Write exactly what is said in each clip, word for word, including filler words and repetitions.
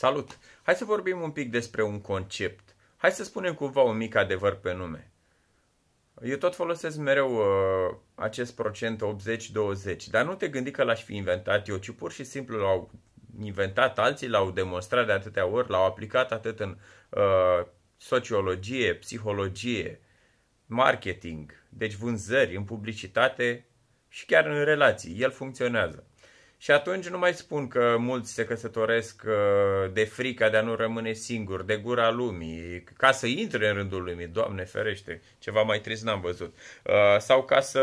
Salut! Hai să vorbim un pic despre un concept. Hai să spunem cumva un mic adevăr pe nume. Eu tot folosesc mereu uh, acest procent optzeci douăzeci, dar nu te gândi că l-aș fi inventat eu, ci pur și simplu l-au inventat alții, l-au demonstrat de atâtea ori, l-au aplicat atât în uh, sociologie, psihologie, marketing, deci vânzări, în publicitate și chiar în relații. El funcționează. Și atunci nu mai spun că mulți se căsătoresc de frica de a nu rămâne singur, de gura lumii, ca să intre în rândul lumii, Doamne ferește, ceva mai trist n-am văzut, sau ca să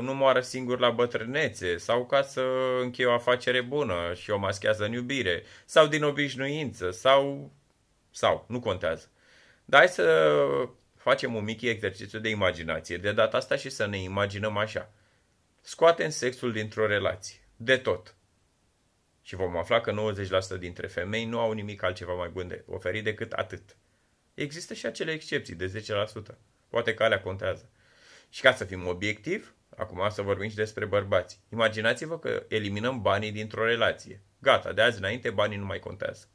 nu moară singur la bătrânețe, sau ca să încheie o afacere bună și o maschează în iubire, sau din obișnuință, sau, sau nu contează. Dar hai să facem un mic exercițiu de imaginație de data asta și să ne imaginăm așa. Scoatem sexul dintr-o relație. De tot. Și vom afla că nouăzeci la sută dintre femei nu au nimic altceva mai bun de oferit decât atât. Există și acele excepții de zece la sută. Poate că alea contează. Și ca să fim obiectivi, acum să vorbim și despre bărbați. Imaginați-vă că eliminăm banii dintr-o relație. Gata, de azi înainte banii nu mai contează.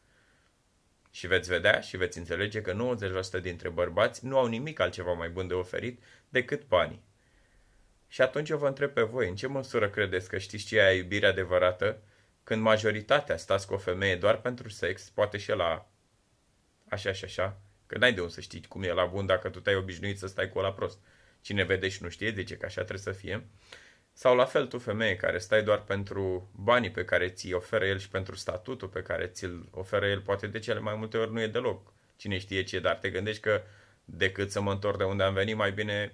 Și veți vedea și veți înțelege că nouăzeci la sută dintre bărbați nu au nimic altceva mai bun de oferit decât banii. Și atunci eu vă întreb pe voi, în ce măsură credeți că știți ce e iubire adevărată când majoritatea stați cu o femeie doar pentru sex, poate și la așa și așa, că n-ai de unde să știi cum e la bun dacă tu te-ai obișnuit să stai cu ăla prost. Cine vede și nu știe, zice că așa trebuie să fie. Sau la fel tu, femeie, care stai doar pentru banii pe care ți-i oferă el și pentru statutul pe care ți-l oferă el, poate de cele mai multe ori nu e deloc. Cine știe ce, dar te gândești că decât să mă întorc de unde am venit, mai bine...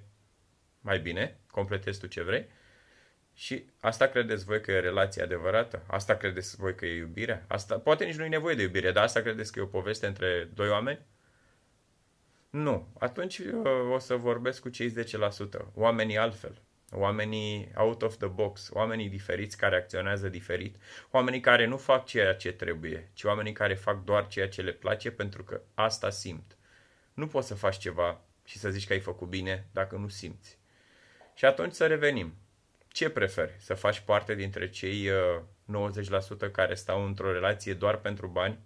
Mai bine, completezi tu ce vrei. Și asta credeți voi că e relația adevărată? Asta credeți voi că e iubirea? Asta, poate nici nu e nevoie de iubire, dar asta credeți că e o poveste între doi oameni? Nu. Atunci o să vorbesc cu cei zece la sută. Oamenii altfel. Oamenii out of the box. Oamenii diferiți care acționează diferit. Oamenii care nu fac ceea ce trebuie, ci oamenii care fac doar ceea ce le place pentru că asta simt. Nu poți să faci ceva și să zici că ai făcut bine dacă nu simți. Și atunci să revenim. Ce preferi? Să faci parte dintre cei nouăzeci la sută care stau într-o relație doar pentru bani?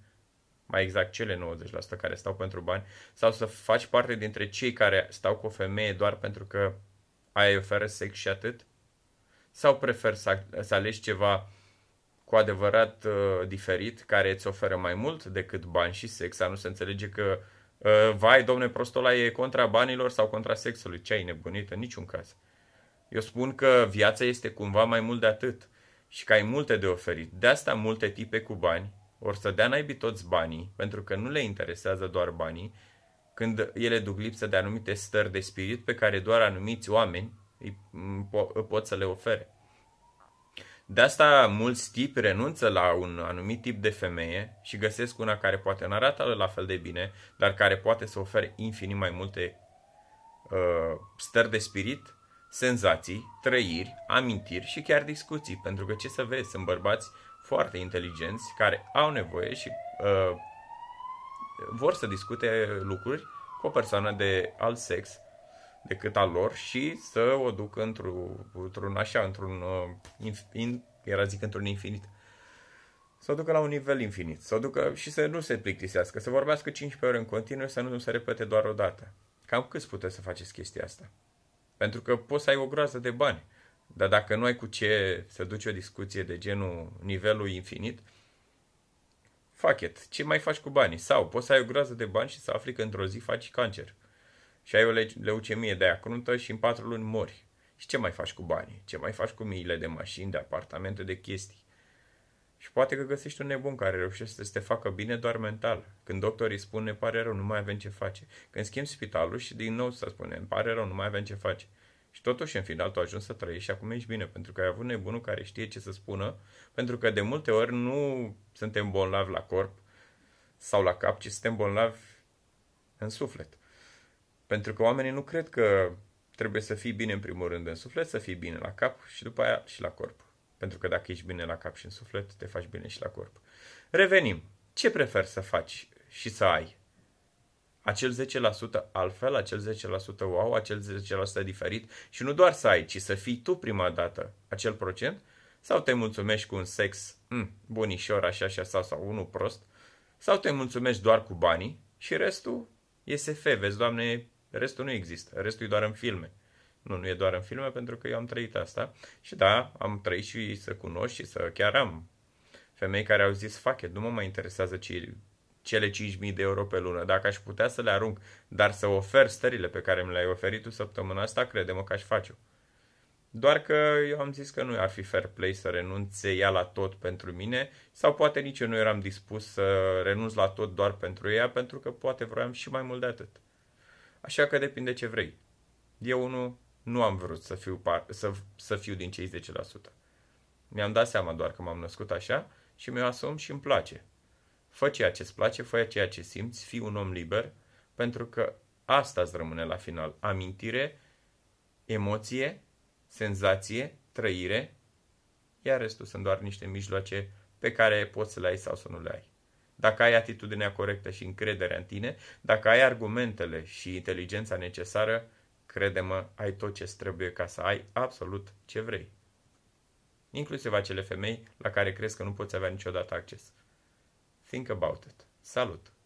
Mai exact, cele nouăzeci la sută care stau pentru bani? Sau să faci parte dintre cei care stau cu o femeie doar pentru că aia îi oferă sex și atât? Sau preferi să, să alegi ceva cu adevărat uh, diferit, care îți oferă mai mult decât bani și sex? A nu se înțelege că, uh, vai, domne, prostul ăla e contra banilor sau contra sexului. Ce ai nebunit? În niciun caz. Eu spun că viața este cumva mai mult de atât și că ai multe de oferit. De asta multe tipe cu bani or să dea naibii toți banii, pentru că nu le interesează doar banii, când ele duc lipsă de anumite stări de spirit pe care doar anumiți oameni îi pot să le ofere. De asta mulți tipi renunță la un anumit tip de femeie și găsesc una care poate nu arată la fel de bine, dar care poate să ofere infinit mai multe uh, stări de spirit, senzații, trăiri, amintiri și chiar discuții, pentru că ce să vezi, sunt bărbați foarte inteligenți care au nevoie și uh, vor să discute lucruri cu o persoană de alt sex decât al lor și să o ducă într-un, într-un așa, într-un infin, era zic într-un infinit. Să o ducă la un nivel infinit, să o ducă și să nu se plictisească, să vorbească cincisprezece ore în continuu, să nu se repete doar o dată. Cam cât puteți să faceți chestia asta? Pentru că poți să ai o groază de bani, dar dacă nu ai cu ce să duci o discuție de genul nivelul infinit, fuck it, ce mai faci cu banii? Sau poți să ai o groază de bani și să afli că într-o zi faci cancer și ai o leucemie de aia cruntă și în patru luni mori. Și ce mai faci cu banii? Ce mai faci cu miile de mașini, de apartamente, de chestii? Și poate că găsești un nebun care reușește să te facă bine doar mental. Când doctorii spun, ne pare rău, nu mai avem ce face. Când schimbi spitalul și din nou să spune, îmi pare rău, nu mai avem ce face. Și totuși în final tu ajungi să trăiești și acum ești bine, pentru că ai avut nebunul care știe ce să spună, pentru că de multe ori nu suntem bolnavi la corp sau la cap, ci suntem bolnavi în suflet. Pentru că oamenii nu cred că trebuie să fii bine în primul rând în suflet, să fii bine la cap și după aia și la corp. Pentru că dacă ești bine la cap și în suflet, te faci bine și la corp. Revenim. Ce preferi să faci și să ai? Acel zece la sută altfel, acel zece la sută wow, acel zece la sută diferit și nu doar să ai, ci să fii tu prima dată acel procent? Sau te mulțumești cu un sex mm, bunișor, așa și așa, sau unul prost Sau te mulțumești doar cu banii și restul e S F, vezi, Doamne, restul nu există, restul e doar în filme. Nu, nu e doar în filme, pentru că eu am trăit asta și da, am trăit și să cunosc și să chiar am femei care au zis, fuck it, nu mă mai interesează ce, cele cinci mii de euro pe lună, dacă aș putea să le arunc, dar să ofer stările pe care mi le-ai oferit tu săptămâna asta, crede-mă că aș face-o. Doar că eu am zis că nu ar fi fair play să renunțe ea la tot pentru mine sau poate nici eu nu eram dispus să renunț la tot doar pentru ea, pentru că poate vroiam și mai mult de atât. Așa că depinde ce vrei. Eu unul nu am vrut să fiu, par, să, să fiu din cei zece la sută. Mi-am dat seama doar că m-am născut așa și mi-o asum și îmi place. Fă ceea ce îți place, fă ceea ce simți, fii un om liber, pentru că asta îți rămâne la final. Amintire, emoție, senzație, trăire, iar restul sunt doar niște mijloace pe care poți să le ai sau să nu le ai. Dacă ai atitudinea corectă și încrederea în tine, dacă ai argumentele și inteligența necesară, crede-mă, ai tot ce trebuie ca să ai absolut ce vrei. Inclusiv acele femei la care crezi că nu poți avea niciodată acces. Think about it. Salut!